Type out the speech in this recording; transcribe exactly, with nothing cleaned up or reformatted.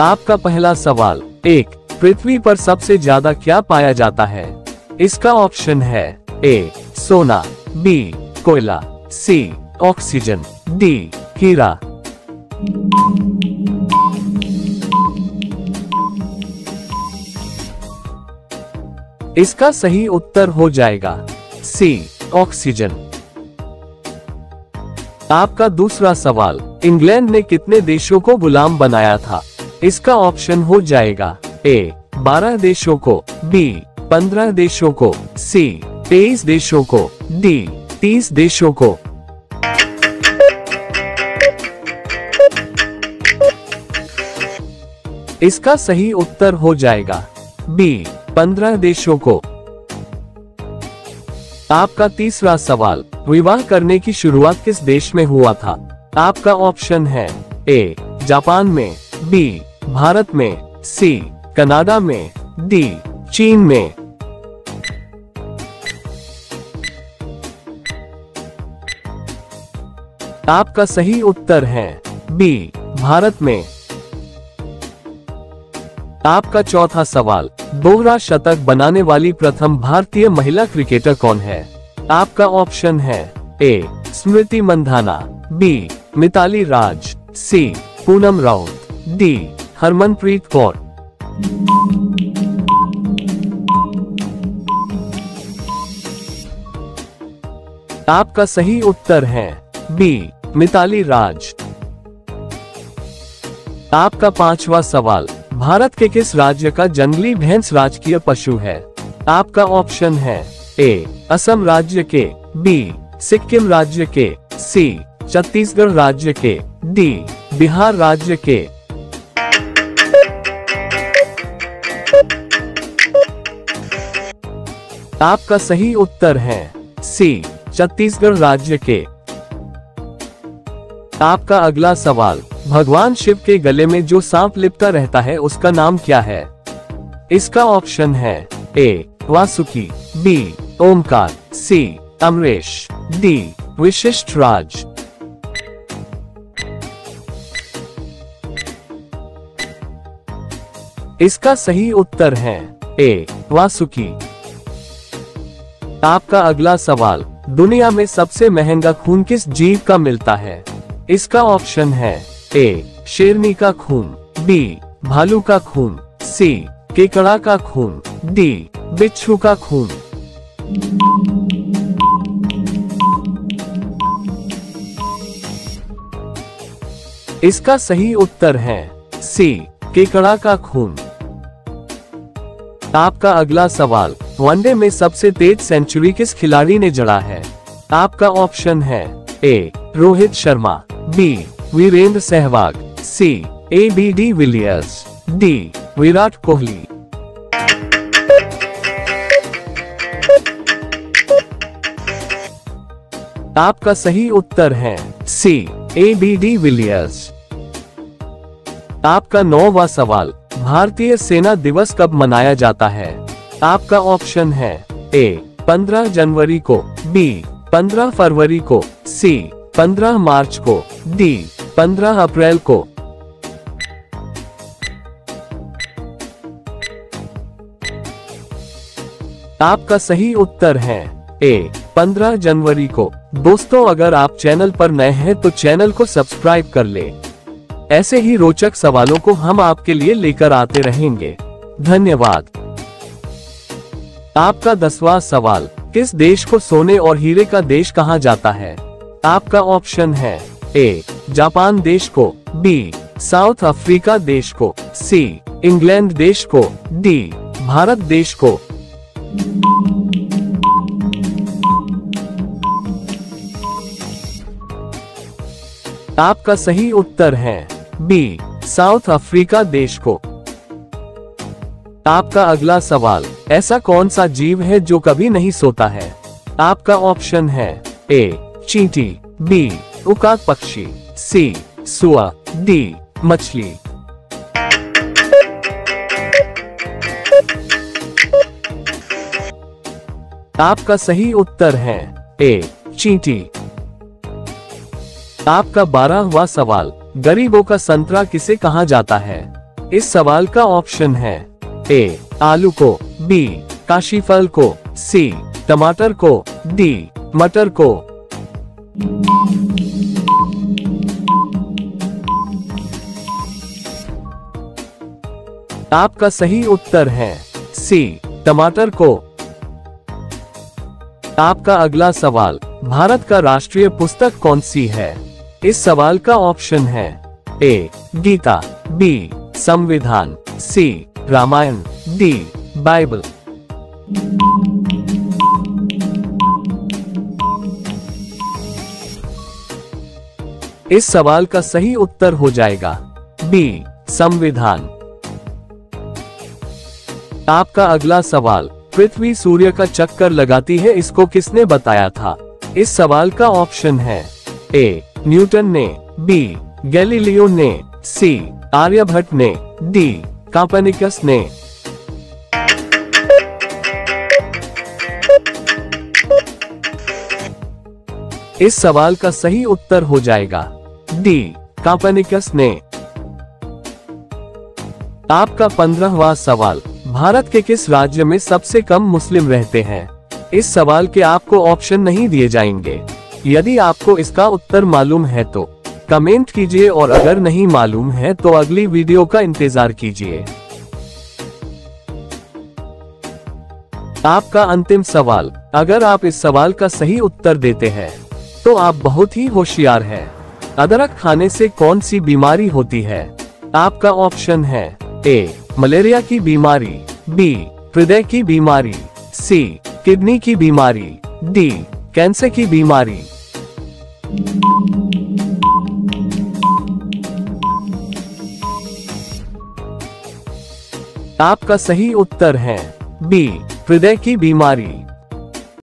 आपका पहला सवाल एक, पृथ्वी पर सबसे ज्यादा क्या पाया जाता है? इसका ऑप्शन है ए सोना, बी कोयला, सी ऑक्सीजन, डी हीरा। इसका सही उत्तर हो जाएगा सी ऑक्सीजन। आपका दूसरा सवाल, इंग्लैंड ने कितने देशों को गुलाम बनाया था? इसका ऑप्शन हो जाएगा ए बारह देशों को, बी पंद्रह देशों को, सी तेईस देशों को, डी तीस देशों को। इसका सही उत्तर हो जाएगा बी पंद्रह देशों को। आपका तीसरा सवाल, विवाह करने की शुरुआत किस देश में हुआ था? आपका ऑप्शन है ए जापान में, बी भारत में, सी कनाडा में, डी चीन में। आपका सही उत्तर है बी भारत में। आपका चौथा सवाल, दोहरा शतक बनाने वाली प्रथम भारतीय महिला क्रिकेटर कौन है? आपका ऑप्शन है A Smriti Mandhana, B Mithali Raj, C Poonam Raut, D Harmanpreet Kaur. आपका सही उत्तर है बी मिताली राज। आपका पांचवा सवाल, भारत के किस राज्य का जंगली भैंस राजकीय पशु है? आपका ऑप्शन है ए असम राज्य के, बी सिक्किम राज्य के, सी छत्तीसगढ़ राज्य के, डी बिहार राज्य के। आपका सही उत्तर है सी छत्तीसगढ़ राज्य के। आपका अगला सवाल, भगवान शिव के गले में जो सांप लिपटा रहता है उसका नाम क्या है? इसका ऑप्शन है A Vasuki, B Omkar, C Amresh, D Vishisht Raj. इसका सही उत्तर है ए वासुकी। आपका अगला सवाल, दुनिया में सबसे महंगा खून किस जीव का मिलता है? इसका ऑप्शन है ए शेरनी का खून, बी भालू का खून, सी केकड़ा का खून, डी बिच्छू का खून। इसका सही उत्तर है सी केकड़ा का खून। आपका अगला सवाल, वनडे में सबसे तेज सेंचुरी किस खिलाड़ी ने जड़ा है? आपका ऑप्शन है A Rohit Sharma, B Virender Sehwag, C A B de Villiers, D Virat Kohli. आपका सही उत्तर है C A B de Villiers. आपका नौवां सवाल, भारतीय सेना दिवस कब मनाया जाता है? आपका ऑप्शन है ए पंद्रह जनवरी को, बी पंद्रह फरवरी को, सी पंद्रह मार्च को, डी पंद्रह अप्रैल को। आपका सही उत्तर है ए पंद्रह जनवरी को। दोस्तों, अगर आप चैनल पर नए हैं तो चैनल को सब्सक्राइब कर ले। ऐसे ही रोचक सवालों को हम आपके लिए लेकर आते रहेंगे। धन्यवाद। आपका दसवां सवाल, किस देश को सोने और हीरे का देश कहा जाता है? आपका ऑप्शन है ए जापान देश को, बी साउथ अफ्रीका देश को, सी इंग्लैंड देश को, डी भारत देश को। आपका सही उत्तर है बी साउथ अफ्रीका देश को। आपका अगला सवाल, ऐसा कौन सा जीव है जो कभी नहीं सोता है? आपका ऑप्शन है ए चींटी, बी उकाक पक्षी, सी सुआ, डी मछली। आपका सही उत्तर है ए चींटी। आपका बारहवां सवाल, गरीबों का संतरा किसे कहा जाता है? इस सवाल का ऑप्शन है ए आलू को, बी काशीफल को, सी टमाटर को, डी मटर को। आपका सही उत्तर है सी टमाटर को। आपका अगला सवाल, भारत का राष्ट्रीय पुस्तक कौन सी है? इस सवाल का ऑप्शन है ए गीता, बी संविधान, सी रामायण, डी बाइबल। इस सवाल का सही उत्तर हो जाएगा बी संविधान। आपका अगला सवाल, पृथ्वी सूर्य का चक्कर लगाती है, इसको किसने बताया था? इस सवाल का ऑप्शन है ए न्यूटन ने, बी गैलीलियो ने, सी आर्यभट्ट ने, डी कॉपरनिकस ने। इस सवाल का सही उत्तर हो जाएगा डी कॉपरनिकस ने। आपका पंद्रहवां सवाल, भारत के किस राज्य में सबसे कम मुस्लिम रहते हैं? इस सवाल के आपको ऑप्शन नहीं दिए जाएंगे। यदि आपको इसका उत्तर मालूम है तो कमेंट कीजिए, और अगर नहीं मालूम है तो अगली वीडियो का इंतजार कीजिए। आपका अंतिम सवाल, अगर आप इस सवाल का सही उत्तर देते हैं तो आप बहुत ही होशियार हैं। अदरक खाने से कौन सी बीमारी होती है? आपका ऑप्शन है ए मलेरिया की बीमारी, बी हृदय की बीमारी, सी किडनी की बीमारी, डी कैंसर की बीमारी। आपका सही उत्तर है बी हृदय की बीमारी।